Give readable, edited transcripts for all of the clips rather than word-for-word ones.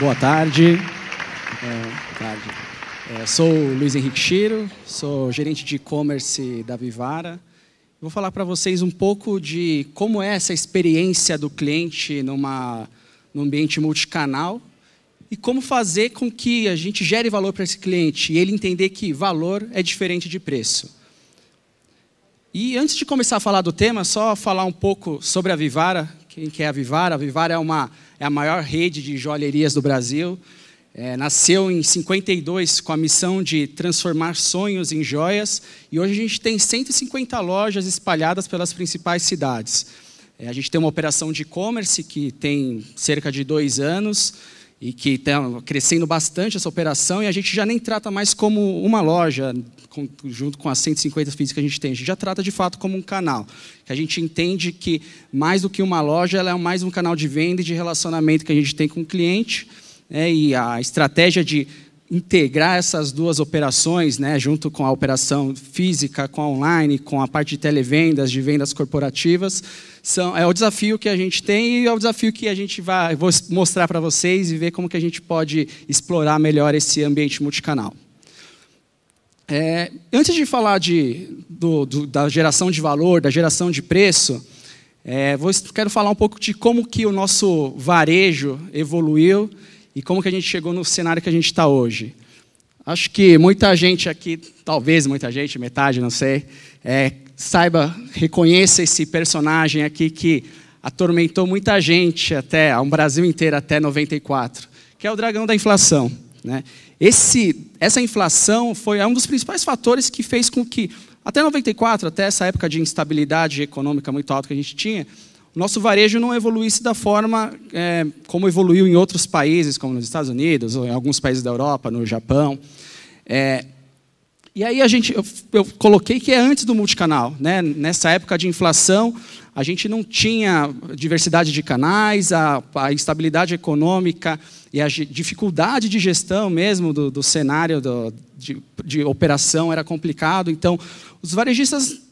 Boa tarde. Sou o Luiz Henrique Shiro, sou gerente de e-commerce da Vivara. Vou falar para vocês um pouco de como é essa experiência do cliente num ambiente multicanal e como fazer com que a gente gere valor para esse cliente e ele entender que valor é diferente de preço. E antes de começar a falar do tema, só falar um pouco sobre a Vivara. Quem que é a Vivara? A Vivara é a maior rede de joalherias do Brasil. Nasceu em 52 com a missão de transformar sonhos em joias e hoje a gente tem 150 lojas espalhadas pelas principais cidades. A gente tem uma operação de e-commerce que tem cerca de 2 anos e que está crescendo bastante essa operação, e a gente já nem trata mais como uma loja, junto com as 150 físicas que a gente tem. A gente já trata, de fato, como um canal. A gente entende que, mais do que uma loja, ela é mais um canal de venda e de relacionamento que a gente tem com o cliente. E a estratégia de integrar essas duas operações, junto com a operação física, com a online, com a parte de televendas, de vendas corporativas, é o desafio que a gente tem e é o desafio que a gente vou mostrar para vocês e ver como que a gente pode explorar melhor esse ambiente multicanal. Antes de falar da geração de valor, da geração de preço, quero falar um pouco de como que o nosso varejo evoluiu e como que a gente chegou no cenário que a gente está hoje. Acho que muita gente aqui, talvez muita gente, metade, não sei, reconheça esse personagem aqui que atormentou muita gente, o Brasil inteiro, até 94, que é o dragão da inflação. Essa inflação foi um dos principais fatores que fez com que, até 94, até essa época de instabilidade econômica muito alta que a gente tinha, nosso varejo não evoluísse da forma como evoluiu em outros países, como nos Estados Unidos, ou em alguns países da Europa, no Japão. E aí eu coloquei que é antes do multicanal. Nessa época de inflação, a gente não tinha diversidade de canais, a instabilidade econômica e a dificuldade de gestão mesmo do cenário de operação era complicado. Então, os varejistas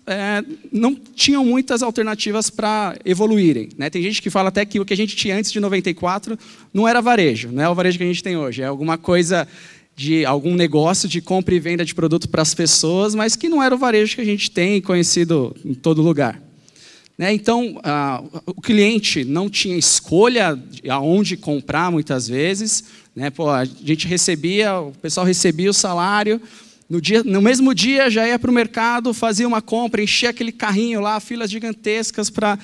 não tinham muitas alternativas para evoluírem. Tem gente que fala até que o que a gente tinha antes de 94 não era varejo, não é o varejo que a gente tem hoje, é alguma coisa de algum negócio de compra e venda de produto para as pessoas, mas que não era o varejo que a gente tem conhecido em todo lugar. Então, o cliente não tinha escolha aonde comprar muitas vezes. O pessoal recebia o salário. No mesmo dia, já ia para o mercado, fazia uma compra, enchia aquele carrinho lá, filas gigantescas para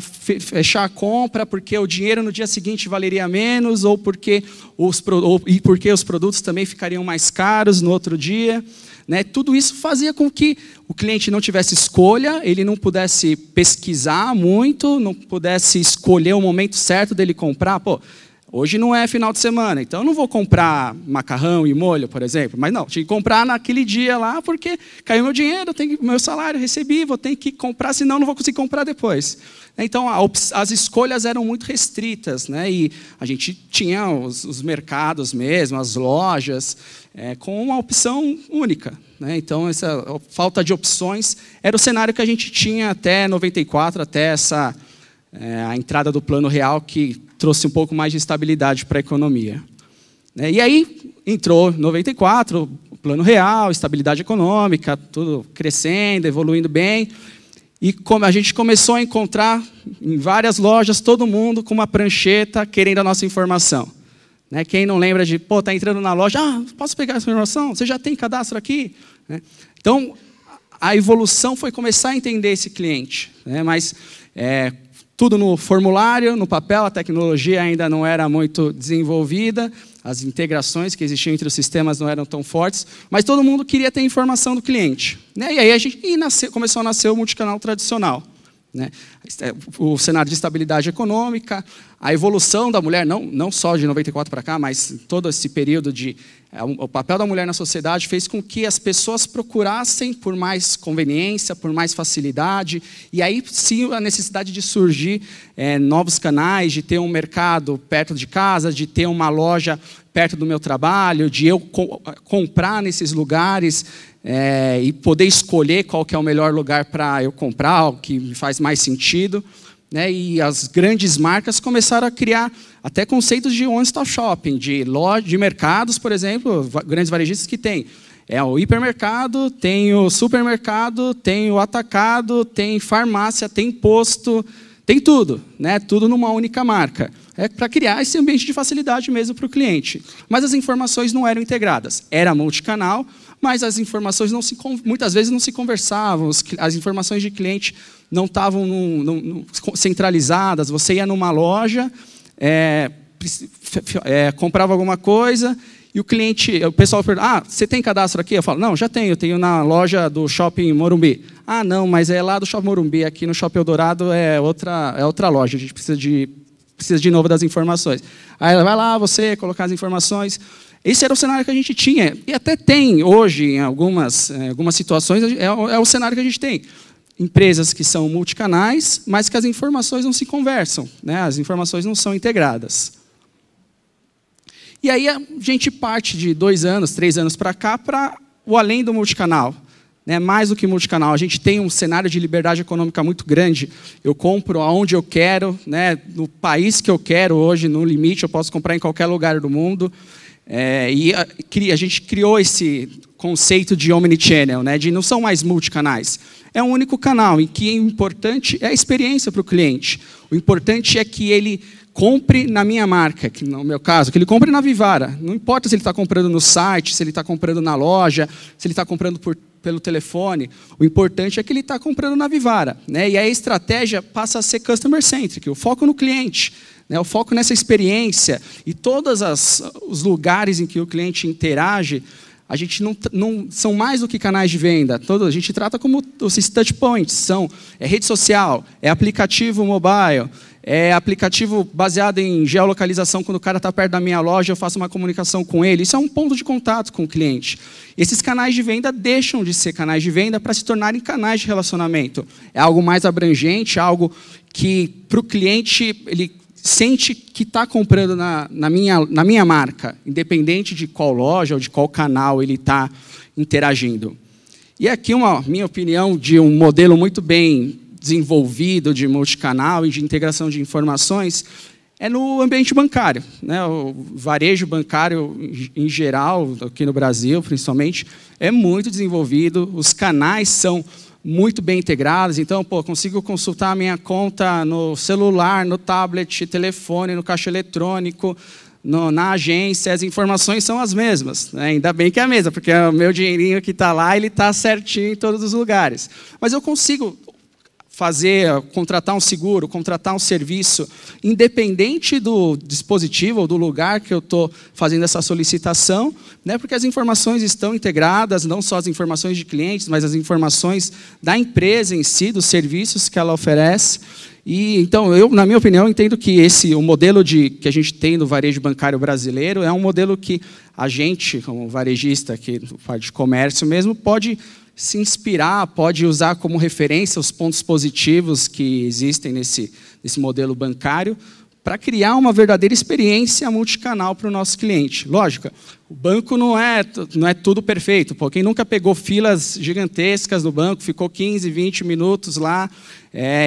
fechar a compra, porque o dinheiro no dia seguinte valeria menos, ou porque os produtos também ficariam mais caros no outro dia. Tudo isso fazia com que o cliente não tivesse escolha, ele não pudesse pesquisar muito, não pudesse escolher o momento certo dele comprar. Hoje não é final de semana, então eu não vou comprar macarrão e molho, por exemplo. Mas não, tinha que comprar naquele dia lá, porque caiu meu dinheiro, meu salário, recebi, vou ter que comprar, senão não vou conseguir comprar depois. Então, as escolhas eram muito restritas, e a gente tinha os mercados mesmo, as lojas, com uma opção única. Então, essa falta de opções era o cenário que a gente tinha até 94, até a entrada do Plano Real, que trouxe um pouco mais de estabilidade para a economia. E aí entrou 94, o Plano Real, estabilidade econômica, tudo crescendo, evoluindo bem. E a gente começou a encontrar em várias lojas todo mundo com uma prancheta querendo a nossa informação. Quem não lembra de, tá entrando na loja, posso pegar essa informação? Você já tem cadastro aqui? Então, a evolução foi começar a entender esse cliente. Mas tudo no formulário, no papel, a tecnologia ainda não era muito desenvolvida, as integrações que existiam entre os sistemas não eram tão fortes, mas todo mundo queria ter informação do cliente. E aí começou a nascer o multicanal tradicional. O cenário de estabilidade econômica, a evolução da mulher, não só de 94 para cá, mas todo esse período o papel da mulher na sociedade fez com que as pessoas procurassem por mais conveniência, por mais facilidade, e aí sim a necessidade de surgir novos canais, de ter um mercado perto de casa, de ter uma loja perto do meu trabalho, de eu comprar nesses lugares e poder escolher qual que é o melhor lugar para eu comprar, o que me faz mais sentido. né? E as grandes marcas começaram a criar até conceitos de one-stop shopping, de loja, de mercados, por exemplo, grandes varejistas que têm. É o hipermercado, tem o supermercado, tem o atacado, tem farmácia, tem posto, tem tudo, né? Tudo numa única marca. É para criar esse ambiente de facilidade mesmo para o cliente. Mas as informações não eram integradas. Era multicanal, mas as informações não se, muitas vezes não se conversavam, as informações de cliente não estavam centralizadas. Você ia numa loja, comprava alguma coisa, e o cliente, o pessoal pergunta, ah, você tem cadastro aqui? Eu falo, não, já tenho, tenho na loja do Shopping Morumbi. Ah, não, mas é lá do Shopping Morumbi, aqui no Shopping Eldorado é outra loja, a gente precisa de novo das informações. Aí ela vai lá, você colocar as informações. Esse era o cenário que a gente tinha, e até tem hoje, em algumas situações, é o cenário que a gente tem. Empresas que são multicanais, mas que as informações não se conversam, né? As informações não são integradas. E aí a gente parte de 2 anos, 3 anos para cá, para o além do multicanal. Né? Mais do que multicanal, a gente tem um cenário de liberdade econômica muito grande. Eu compro aonde eu quero, né? No país que eu quero hoje, no limite, eu posso comprar em qualquer lugar do mundo. E a gente criou esse conceito de omnichannel, né? De não são mais multicanais. É um único canal em que o importante é a experiência para o cliente. O importante é que ele compre na minha marca, que no meu caso, que ele compre na Vivara. Não importa se ele está comprando no site, se ele está comprando na loja, se ele está comprando pelo telefone. O importante é que ele está comprando na Vivara, né? E aí a estratégia passa a ser customer-centric, o foco no cliente, né? O foco nessa experiência. E todos os lugares em que o cliente interage, a gente não são mais do que canais de venda. A gente trata como os touch points. É rede social, é aplicativo mobile, é aplicativo baseado em geolocalização. Quando o cara está perto da minha loja, eu faço uma comunicação com ele. Isso é um ponto de contato com o cliente. Esses canais de venda deixam de ser canais de venda para se tornarem canais de relacionamento. É algo mais abrangente, algo que, para o cliente, ele sente que está comprando na minha marca, independente de qual loja ou de qual canal ele está interagindo. E aqui, minha opinião de um modelo muito bem desenvolvido de multicanal e de integração de informações é no ambiente bancário, né? O varejo bancário, em geral, aqui no Brasil, principalmente, é muito desenvolvido. Os canais são muito bem integrados. Então, eu consigo consultar a minha conta no celular, no tablet, telefone, no caixa eletrônico, na agência. As informações são as mesmas, né? Ainda bem que é a mesma, porque o meu dinheirinho que está lá, ele está certinho em todos os lugares. Mas eu consigo contratar um seguro, contratar um serviço, independente do dispositivo ou do lugar que eu estou fazendo essa solicitação, né? Porque as informações estão integradas, não só as informações de clientes, mas as informações da empresa em si, dos serviços que ela oferece. E então, eu, na minha opinião, entendo que o modelo que a gente tem no varejo bancário brasileiro é um modelo que a gente, como varejista aqui no parte de comércio mesmo, pode se inspirar, pode usar como referência os pontos positivos que existem nesse modelo bancário para criar uma verdadeira experiência multicanal para o nosso cliente. Lógico, o banco não é tudo perfeito. Quem nunca pegou filas gigantescas no banco, ficou 15, 20 minutos lá,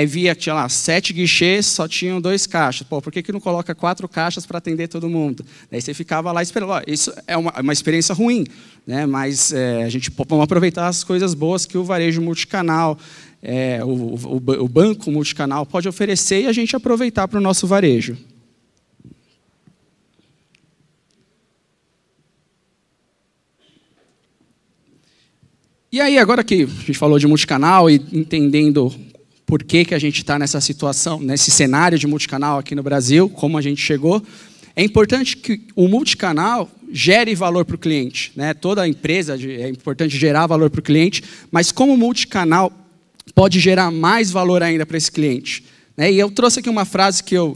via tinha lá 7 guichês, só tinham 2 caixas. Por que não coloca 4 caixas para atender todo mundo? Daí você ficava lá esperando. Isso é uma experiência ruim, né? Mas a gente pode aproveitar as coisas boas que o varejo multicanal, o banco multicanal pode oferecer e a gente aproveitar para o nosso varejo. E aí, agora que a gente falou de multicanal e entendendo por que a gente está nessa situação, nesse cenário de multicanal aqui no Brasil, como a gente chegou, é importante que o multicanal gere valor para o cliente, né? Toda empresa é importante gerar valor para o cliente, mas como o multicanal pode gerar mais valor ainda para esse cliente, né? E eu trouxe aqui uma frase que eu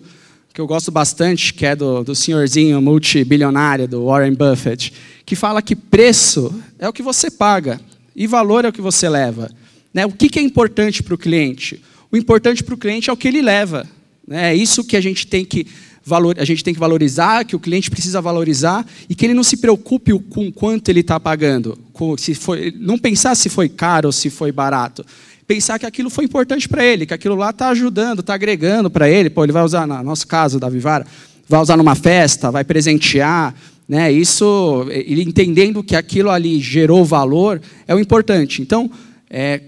gosto bastante, que é do senhorzinho multibilionário, do Warren Buffett, que fala que preço é o que você paga e valor é o que você leva, né? O que é importante para o cliente? O importante para o cliente é o que ele leva, né? É isso que a gente tem que valorizar, que o cliente precisa valorizar, e que ele não se preocupe com quanto ele está pagando, não pensar se foi caro ou se foi barato. pensar que aquilo foi importante para ele, que aquilo lá está ajudando, está agregando para ele. Pô, ele vai usar, no nosso caso da Vivara, vai usar numa festa, vai presentear, né? Isso, ele entendendo que aquilo ali gerou valor, é o importante. Então,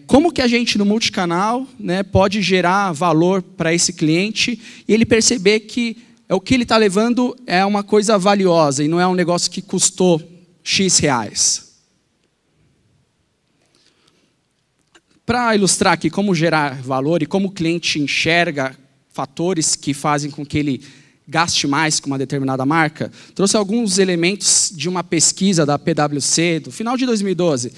como que a gente no multicanal, né, pode gerar valor para esse cliente e ele perceber que o que ele está levando é uma coisa valiosa e não é um negócio que custou X reais. Para ilustrar aqui como gerar valor e como o cliente enxerga fatores que fazem com que ele gaste mais com uma determinada marca, trouxe alguns elementos de uma pesquisa da PwC do final de 2012,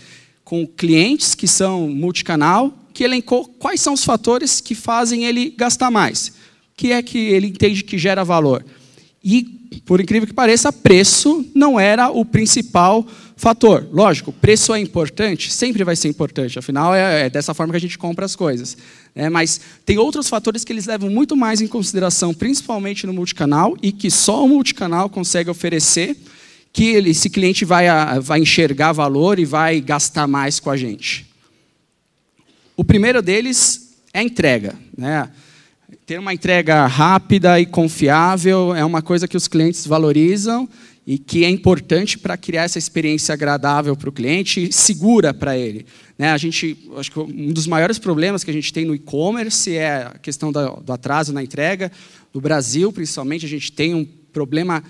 com clientes que são multicanal, que elencou quais são os fatores que fazem ele gastar mais. O que é que ele entende que gera valor? E, por incrível que pareça, preço não era o principal fator. Lógico, preço é importante, sempre vai ser importante, afinal é dessa forma que a gente compra as coisas. Mas tem outros fatores que eles levam muito mais em consideração, principalmente no multicanal, e que só o multicanal consegue oferecer, que esse cliente vai enxergar valor e vai gastar mais com a gente. O primeiro deles é a entrega, né? Ter uma entrega rápida e confiável é uma coisa que os clientes valorizam e que é importante para criar essa experiência agradável para o cliente e segura para ele, né? A gente, acho que um dos maiores problemas que a gente tem no e-commerce é a questão do atraso na entrega. No Brasil, principalmente, a gente tem um problema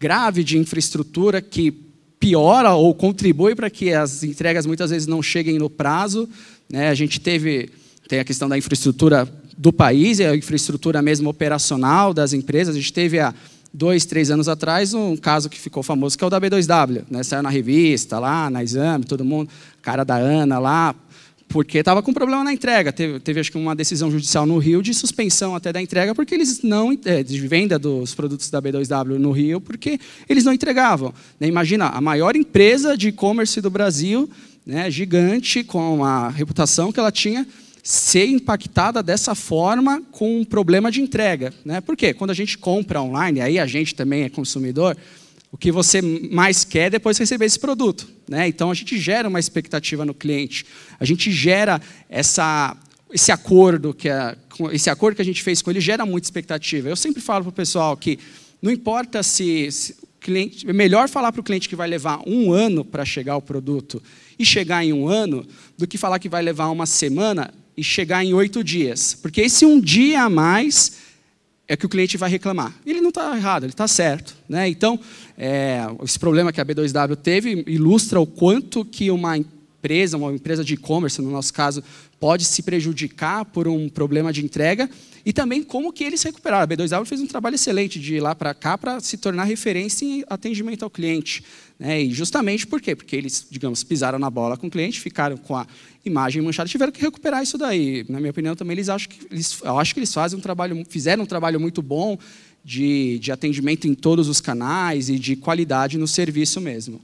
grave de infraestrutura que piora ou contribui para que as entregas muitas vezes não cheguem no prazo, né? A gente tem a questão da infraestrutura do país, a infraestrutura mesmo operacional das empresas. A gente teve há 2, 3 anos atrás um caso que ficou famoso, que é o da B2W, né? Saiu na revista, lá na Exame, todo mundo, cara da Ana lá, porque estava com problema na entrega. Teve acho que uma decisão judicial no Rio de suspensão até da entrega, porque eles não, de venda dos produtos da B2W no Rio, porque eles não entregavam, né? Imagina, a maior empresa de e-commerce do Brasil, né, gigante, com a reputação que ela tinha, ser impactada dessa forma com um problema de entrega, né? Por quê? Quando a gente compra online, aí a gente também é consumidor, o que você mais quer é depois receber esse produto, né? Então, a gente gera uma expectativa no cliente. A gente gera esse acordo que a gente fez com ele, gera muita expectativa. Eu sempre falo para o pessoal que não importa se o cliente... É melhor falar para o cliente que vai levar um ano para chegar o produto e chegar em um ano, do que falar que vai levar uma semana e chegar em 8 dias. Porque esse um dia a mais... é que o cliente vai reclamar. Ele não está errado, ele está certo, né? Então, esse problema que a B2W teve ilustra o quanto que uma empresa de e-commerce, no nosso caso, pode se prejudicar por um problema de entrega e também como que eles recuperaram. A B2W fez um trabalho excelente de ir lá para cá para se tornar referência em atendimento ao cliente, né? E justamente por quê? Porque eles, digamos, pisaram na bola com o cliente, ficaram com a imagem manchada, tiveram que recuperar isso daí. Na minha opinião, também eu acho que eles fizeram um trabalho muito bom de atendimento em todos os canais e de qualidade no serviço mesmo.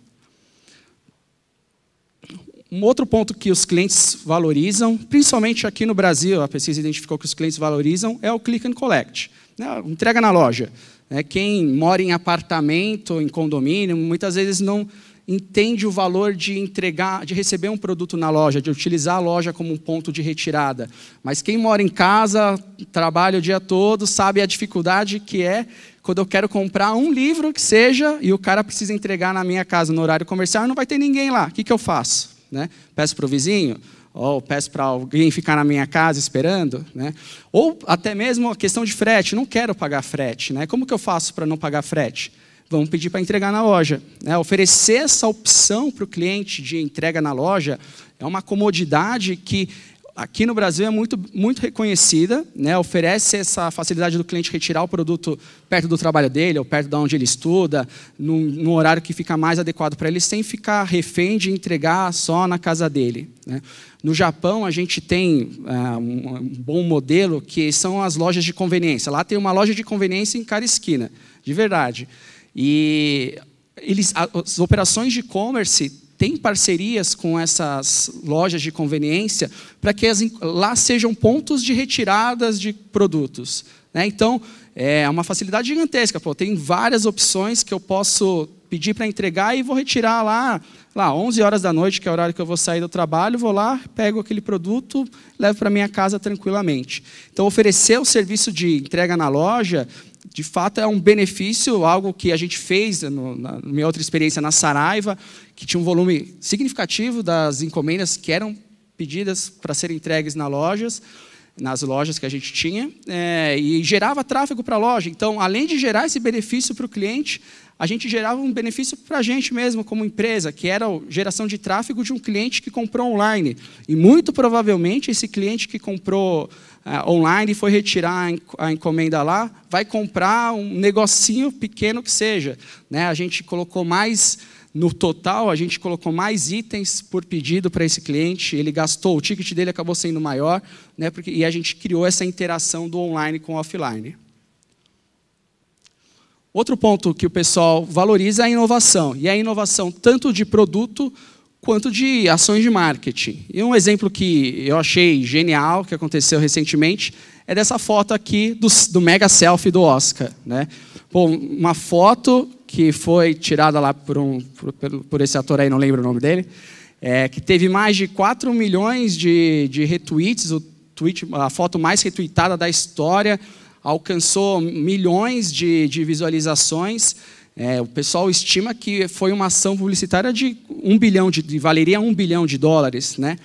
Um outro ponto que os clientes valorizam, principalmente aqui no Brasil, a pesquisa identificou que os clientes valorizam, é o click and collect, né? Entrega na loja. Quem mora em apartamento, em condomínio, muitas vezes não entende o valor de receber um produto na loja, de utilizar a loja como um ponto de retirada. Mas quem mora em casa, trabalha o dia todo, sabe a dificuldade que é quando eu quero comprar um livro que seja e o cara precisa entregar na minha casa no horário comercial e não vai ter ninguém lá. O que eu faço? Né? Peço para o vizinho, ou peço para alguém ficar na minha casa esperando, né? Ou até mesmo a questão de frete, não quero pagar frete, né? Como que eu faço para não pagar frete? Vamos pedir para entregar na loja, né? Oferecer essa opção para o cliente de entrega na loja é uma comodidade que aqui no Brasil é muito, muito reconhecida, né? Oferece essa facilidade do cliente retirar o produto perto do trabalho dele, ou perto de onde ele estuda, no horário que fica mais adequado para ele, sem ficar refém de entregar só na casa dele, né? No Japão, a gente tem um bom modelo, que são as lojas de conveniência. Lá tem uma loja de conveniência em cada esquina, de verdade. E as operações de e-commerce tem parcerias com essas lojas de conveniência para que lá sejam pontos de retiradas de produtos, né? Então, é uma facilidade gigantesca. Pô, tem várias opções que eu posso pedir para entregar e vou retirar lá lá 11 horas da noite, que é o horário que eu vou sair do trabalho, vou lá, pego aquele produto, levo para minha casa tranquilamente. Então, oferecer o serviço de entrega na loja, de fato, é um benefício, algo que a gente fez na minha outra experiência na Saraiva, que tinha um volume significativo das encomendas que eram pedidas para serem entregues nas lojas que a gente tinha, e gerava tráfego para a loja. Então, além de gerar esse benefício para o cliente, a gente gerava um benefício para a gente mesmo, como empresa, que era a geração de tráfego de um cliente que comprou online. E, muito provavelmente, esse cliente que comprou online e foi retirar a encomenda lá, vai comprar um negocinho pequeno que seja, né? A gente colocou mais... No total, a gente colocou mais itens por pedido para esse cliente, ele gastou, o ticket dele acabou sendo maior, né, e a gente criou essa interação do online com o offline. Outro ponto que o pessoal valoriza é a inovação, e a inovação tanto de produto quanto de ações de marketing. E um exemplo que eu achei genial, que aconteceu recentemente, é dessa foto aqui do mega selfie do Oscar, né? Bom, uma foto que foi tirada lá por esse ator aí, não lembro o nome dele, que teve mais de 4 milhões de retweets, a foto mais retweetada da história, alcançou milhões de visualizações. O pessoal estima que foi uma ação publicitária de valeria $1 bilhão, né?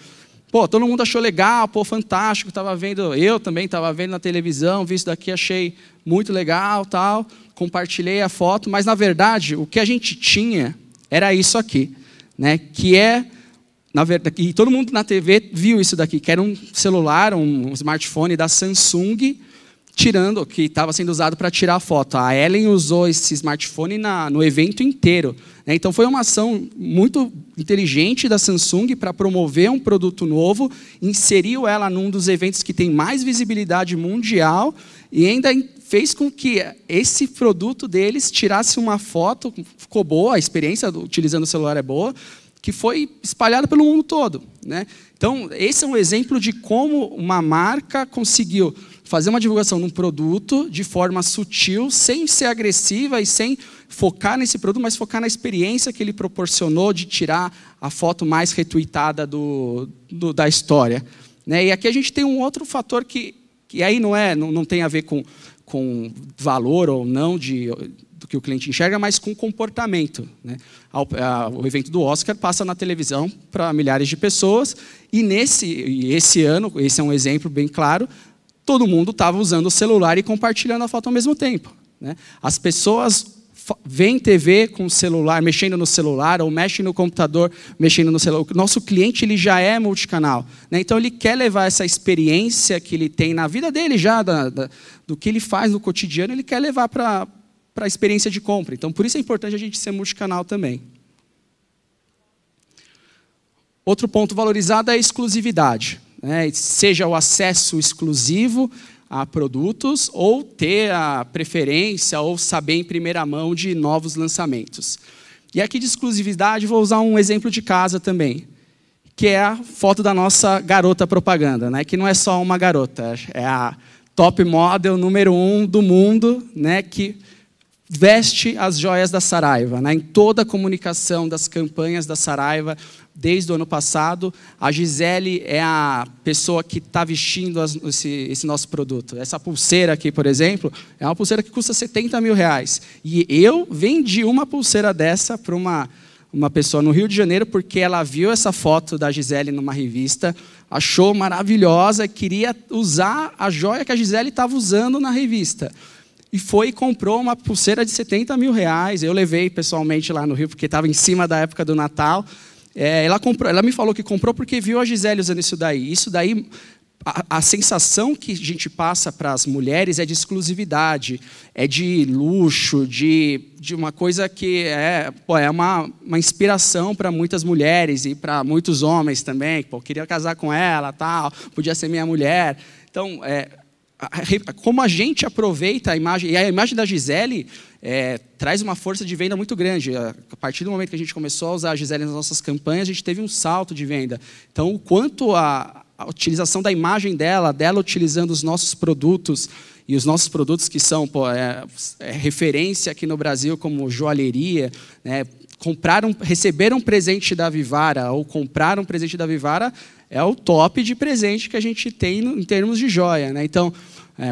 Pô, todo mundo achou legal, pô, fantástico, eu também estava vendo na televisão, vi isso daqui, achei muito legal, tal, compartilhei a foto, mas, na verdade, o que a gente tinha era isso aqui, né? Que é, na verdade, e todo mundo na TV viu isso daqui, que era um celular, um smartphone da Samsung, que estava sendo usado para tirar a foto. A Ellen usou esse smartphone no evento inteiro, né? Então, foi uma ação muito inteligente da Samsung para promover um produto novo, inseriu ela num dos eventos que tem mais visibilidade mundial e ainda fez com que esse produto deles tirasse uma foto, ficou boa, a experiência utilizando o celular é boa, que foi espalhada pelo mundo todo, né? Então, esse é um exemplo de como uma marca conseguiu fazer uma divulgação de um produto de forma sutil, sem ser agressiva e sem focar nesse produto, mas focar na experiência que ele proporcionou de tirar a foto mais retweetada da história, né? E aqui a gente tem um outro fator que aí não tem a ver com valor ou não do que o cliente enxerga, mas com comportamento, né? O evento do Oscar passa na televisão para milhares de pessoas e esse ano, esse é um exemplo bem claro, todo mundo estava usando o celular e compartilhando a foto ao mesmo tempo, né? As pessoas veem TV com o celular, mexendo no celular, ou mexem no computador, mexendo no celular. O nosso cliente ele já é multicanal, né? Então, ele quer levar essa experiência que ele tem na vida dele, já do que ele faz no cotidiano, ele quer levar para a experiência de compra. Então, por isso é importante a gente ser multicanal também. Outro ponto valorizado é a exclusividade, né? Seja o acesso exclusivo a produtos, ou ter a preferência, ou saber em primeira mão de novos lançamentos. E aqui de exclusividade, vou usar um exemplo de casa também, que é a foto da nossa garota propaganda, né? Que não é só uma garota, é a top model número 1 do mundo, né? Que veste as joias da Saraiva, né? Em toda a comunicação das campanhas da Saraiva, desde o ano passado, a Gisele é a pessoa que está vestindo esse nosso produto. Essa pulseira aqui, por exemplo, é uma pulseira que custa R$70 mil. E eu vendi uma pulseira dessa para uma pessoa no Rio de Janeiro, porque ela viu essa foto da Gisele numa revista, achou maravilhosa, queria usar a joia que a Gisele estava usando na revista. E foi e comprou uma pulseira de R$70 mil. Eu levei pessoalmente lá no Rio, porque estava em cima da época do Natal. Ela me falou que comprou porque viu a Gisele usando isso daí. Isso daí, a sensação que a gente passa para as mulheres é de exclusividade, é de luxo, de uma coisa que é uma inspiração para muitas mulheres e para muitos homens também. Pô, queria casar com ela, tal, podia ser minha mulher. Então, como a gente aproveita a imagem, e a imagem da Gisele traz uma força de venda muito grande. A partir do momento que a gente começou a usar a Gisele nas nossas campanhas, a gente teve um salto de venda. Então, o quanto a utilização da imagem dela utilizando os nossos produtos, e os nossos produtos que são referência aqui no Brasil como joalheria, né, receber um presente da Vivara ou comprar um presente da Vivara é o top de presente que a gente tem em termos de joia, né? Então,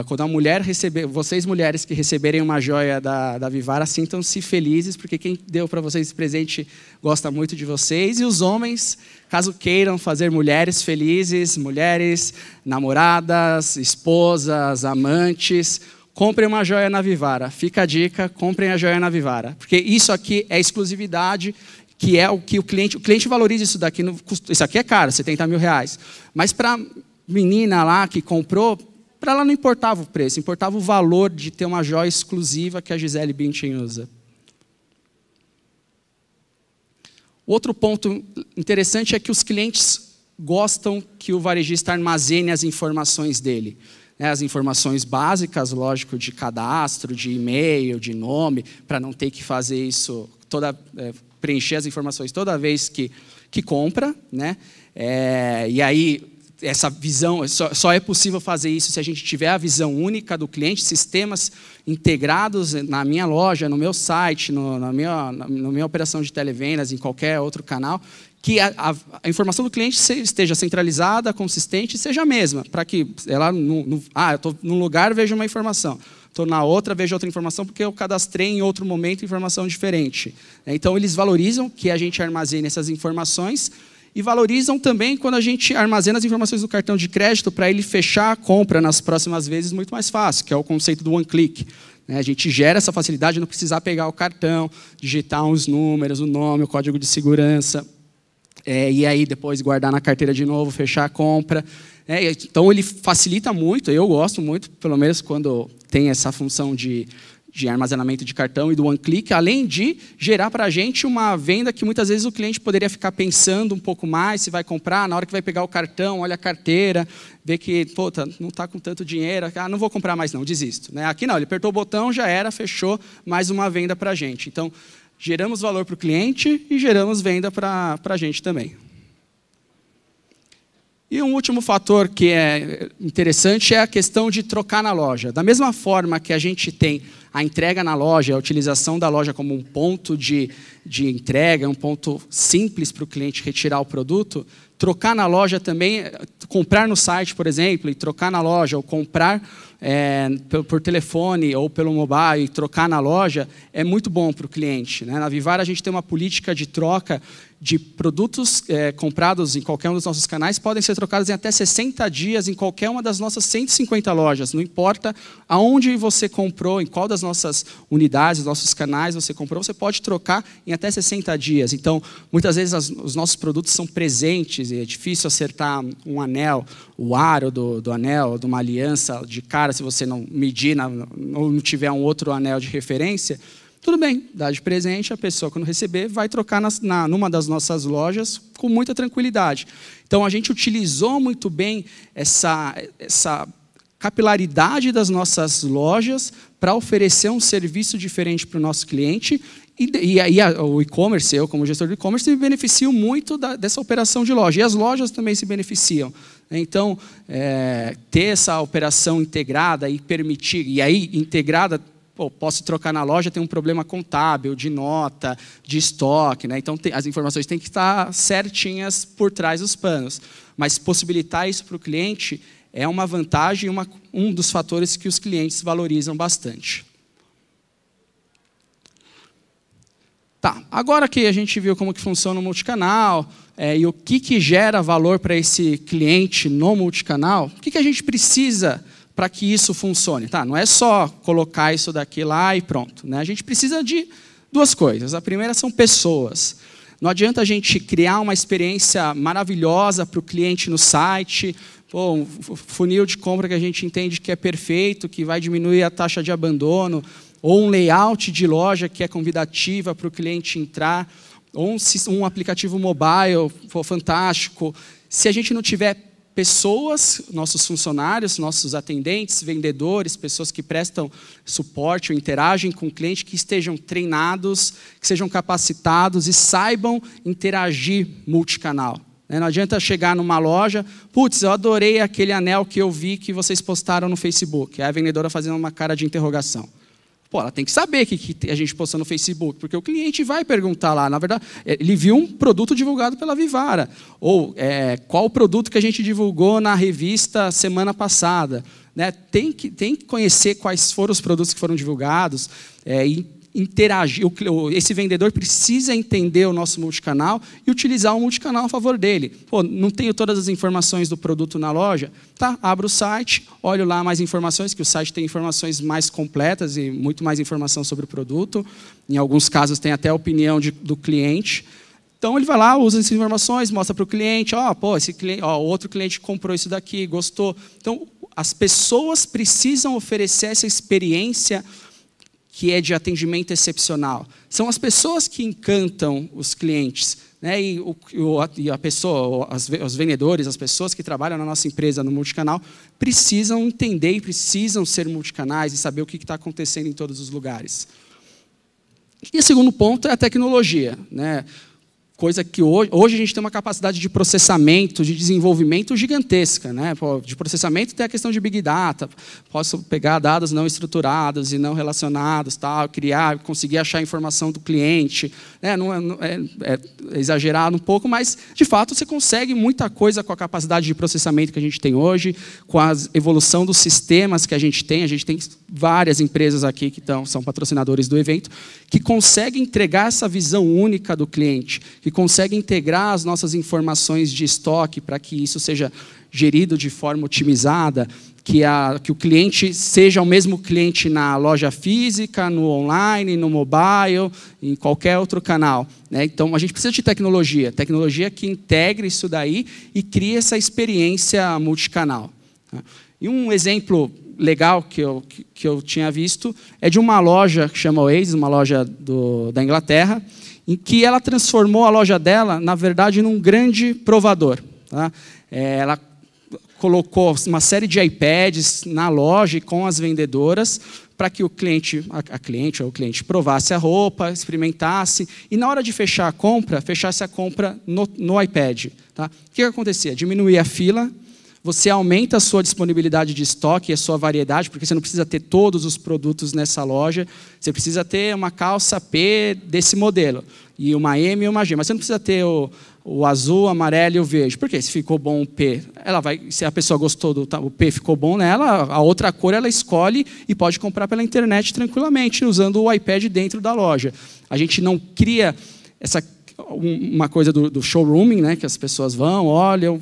quando a mulher receber, vocês mulheres que receberem uma joia da Vivara, sintam-se felizes, porque quem deu para vocês esse presente gosta muito de vocês. E os homens, caso queiram fazer mulheres felizes, mulheres, namoradas, esposas, amantes, comprem uma joia na Vivara. Fica a dica, comprem a joia na Vivara. Porque isso aqui é exclusividade, que é o que o cliente valoriza isso daqui. Isso aqui é caro, R$70 mil. Mas para a menina lá que comprou, para ela não importava o preço, importava o valor de ter uma joia exclusiva que a Gisele Bündchen usa. Outro ponto interessante é que os clientes gostam que o varejista armazene as informações dele. As informações básicas, lógico, de cadastro, de e-mail, de nome, para não ter que fazer isso, preencher as informações toda vez que compra, né? E aí, essa visão, só é possível fazer isso se a gente tiver a visão única do cliente, sistemas integrados na minha loja, no meu site, na minha operação de televendas, em qualquer outro canal, que a informação do cliente esteja centralizada, consistente e seja a mesma, para que ela não... eu estou num lugar, vejo uma informação. Estou na outra, vejo outra informação, porque eu cadastrei em outro momento informação diferente. Então, eles valorizam que a gente armazene essas informações e valorizam também quando a gente armazena as informações do cartão de crédito para ele fechar a compra nas próximas vezes muito mais fácil, que é o conceito do one click. A gente gera essa facilidade de não precisar pegar o cartão, digitar uns números, o nome, o código de segurança... e aí depois guardar na carteira de novo, fechar a compra. Então, ele facilita muito, eu gosto muito, pelo menos quando tem essa função de armazenamento de cartão e do one click, além de gerar para a gente uma venda que muitas vezes o cliente poderia ficar pensando um pouco mais, se vai comprar, na hora que vai pegar o cartão, olha a carteira, vê que pô, não está com tanto dinheiro, não vou comprar mais não, desisto. Aqui não, ele apertou o botão, já era, fechou, mais uma venda para a gente. Então, geramos valor para o cliente e geramos venda para a gente também. E um último fator que é interessante é a questão de trocar na loja. Da mesma forma que a gente tem a entrega na loja, a utilização da loja como um ponto de entrega, um ponto simples para o cliente retirar o produto, trocar na loja também, comprar no site, por exemplo, e trocar na loja, ou comprar por telefone ou pelo mobile e trocar na loja, é muito bom para o cliente, né? Na Vivara, a gente tem uma política de troca de produtos comprados em qualquer um dos nossos canais, podem ser trocados em até 60 dias em qualquer uma das nossas 150 lojas. Não importa aonde você comprou, em qual das nossas unidades, os nossos canais você comprou, você pode trocar em até 60 dias. Então, muitas vezes, os nossos produtos são presentes, e é difícil acertar um anel, o aro do anel, de uma aliança de cara, se você não medir, ou não tiver um outro anel de referência, tudo bem, dá de presente, a pessoa quando receber vai trocar numa das nossas lojas com muita tranquilidade. Então a gente utilizou muito bem essa capilaridade das nossas lojas para oferecer um serviço diferente para o nosso cliente. E aí o e-commerce, eu como gestor de e-commerce, me beneficio muito dessa operação de loja. E as lojas também se beneficiam. Então, ter essa operação integrada e permitir... E aí, integrada, posso trocar na loja, tem um problema contábil, de nota, de estoque, né? Então, as informações têm que estar certinhas por trás dos panos. Mas possibilitar isso para o cliente é uma vantagem e um dos fatores que os clientes valorizam bastante. Tá, agora que a gente viu como que funciona o multicanal e o que gera valor para esse cliente no multicanal, o que a gente precisa para que isso funcione? Tá, não é só colocar isso daqui lá e pronto, né? A gente precisa de duas coisas. A primeira são pessoas. Não adianta a gente criar uma experiência maravilhosa para o cliente no site, um funil de compra que a gente entende que é perfeito, que vai diminuir a taxa de abandono, ou um layout de loja que é convidativa para o cliente entrar, ou um aplicativo mobile, fantástico. Se a gente não tiver pessoas, nossos funcionários, nossos atendentes, vendedores, pessoas que prestam suporte ou interagem com o cliente, que estejam treinados, que sejam capacitados e saibam interagir multicanal. Não adianta chegar numa loja, putz, eu adorei aquele anel que eu vi que vocês postaram no Facebook. Aí a vendedora fazendo uma cara de interrogação. Pô, ela tem que saber o que a gente posta no Facebook, porque o cliente vai perguntar lá. Na verdade, ele viu um produto divulgado pela Vivara. Ou qual produto que a gente divulgou na revista semana passada. Né? Tem que conhecer quais foram os produtos que foram divulgados e interagir. Esse vendedor precisa entender o nosso multicanal e utilizar o multicanal a favor dele. Pô, não tenho todas as informações do produto na loja? Tá, abro o site, olho lá mais informações, que o site tem informações mais completas e muito mais informação sobre o produto. Em alguns casos tem até a opinião do cliente. Então ele vai lá, usa essas informações, mostra para o cliente, outro cliente comprou isso daqui, gostou. Então as pessoas precisam oferecer essa experiência que é de atendimento excepcional. São as pessoas que encantam os clientes, né? Os vendedores, as pessoas que trabalham na nossa empresa no multicanal, precisam entender e precisam ser multicanais e saber o que está acontecendo em todos os lugares. E o segundo ponto é a tecnologia, né? Coisa que hoje a gente tem uma capacidade de processamento, de desenvolvimento gigantesca. Né? De processamento tem a questão de Big Data. Posso pegar dados não estruturados e não relacionados, tal, criar, conseguir achar informação do cliente. É exagerado um pouco, mas, de fato, você consegue muita coisa com a capacidade de processamento que a gente tem hoje, com a evolução dos sistemas que a gente tem. A gente tem várias empresas aqui que são patrocinadores do evento, que conseguem entregar essa visão única do cliente, que consegue integrar as nossas informações de estoque para que isso seja gerido de forma otimizada, que o cliente seja o mesmo cliente na loja física, no online, no mobile, em qualquer outro canal. Né? Então, a gente precisa de tecnologia. Tecnologia que integre isso daí e crie essa experiência multicanal. E um exemplo legal que eu tinha visto é de uma loja que chama Oasis, uma loja da Inglaterra, em que ela transformou a loja dela, na verdade, num grande provador. Tá? Ela colocou uma série de iPads na loja com as vendedoras para que o cliente, ou o cliente provasse a roupa, experimentasse e, na hora de fechar a compra, fechasse a compra no iPad. Tá? O que acontecia? Diminuía a fila, você aumenta a sua disponibilidade de estoque e a sua variedade, porque você não precisa ter todos os produtos nessa loja. Você precisa ter uma calça P desse modelo, e uma M e uma G. Mas você não precisa ter o azul, amarelo e o verde. Por quê? Se ficou bom o P, se a pessoa gostou o P ficou bom nela, a outra cor ela escolhe e pode comprar pela internet tranquilamente, usando o iPad dentro da loja. A gente não cria uma coisa do showrooming, né, que as pessoas vão, olham,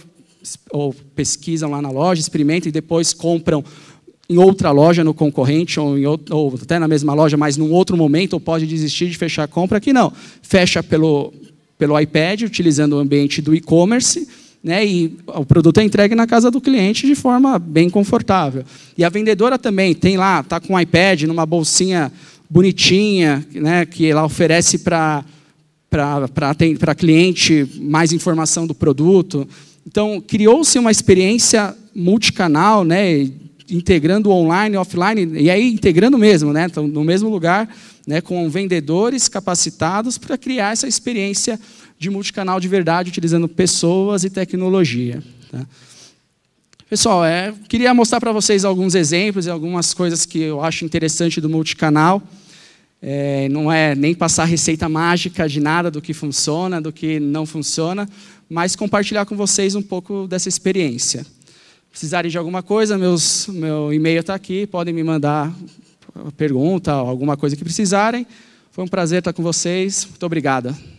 ou pesquisam lá na loja, experimentam e depois compram em outra loja, no concorrente, ou até na mesma loja, mas num outro momento, ou pode desistir de fechar a compra. Aqui não. Fecha pelo iPad, utilizando o ambiente do e-commerce, né, e o produto é entregue na casa do cliente de forma bem confortável. E a vendedora também tem lá, está com o iPad numa bolsinha bonitinha, né, que ela oferece para cliente mais informação do produto. Então, criou-se uma experiência multicanal, né, integrando online e offline, e aí integrando mesmo, né, no mesmo lugar, né, com vendedores capacitados para criar essa experiência de multicanal de verdade, utilizando pessoas e tecnologia. Tá? Pessoal, queria mostrar para vocês alguns exemplos e algumas coisas que eu acho interessante do multicanal. Não é nem passar receita mágica de nada do que funciona, do que não funciona, mas compartilhar com vocês um pouco dessa experiência. Precisarem de alguma coisa, meu e-mail está aqui, podem me mandar pergunta, alguma coisa que precisarem. Foi um prazer estar com vocês. Muito obrigado.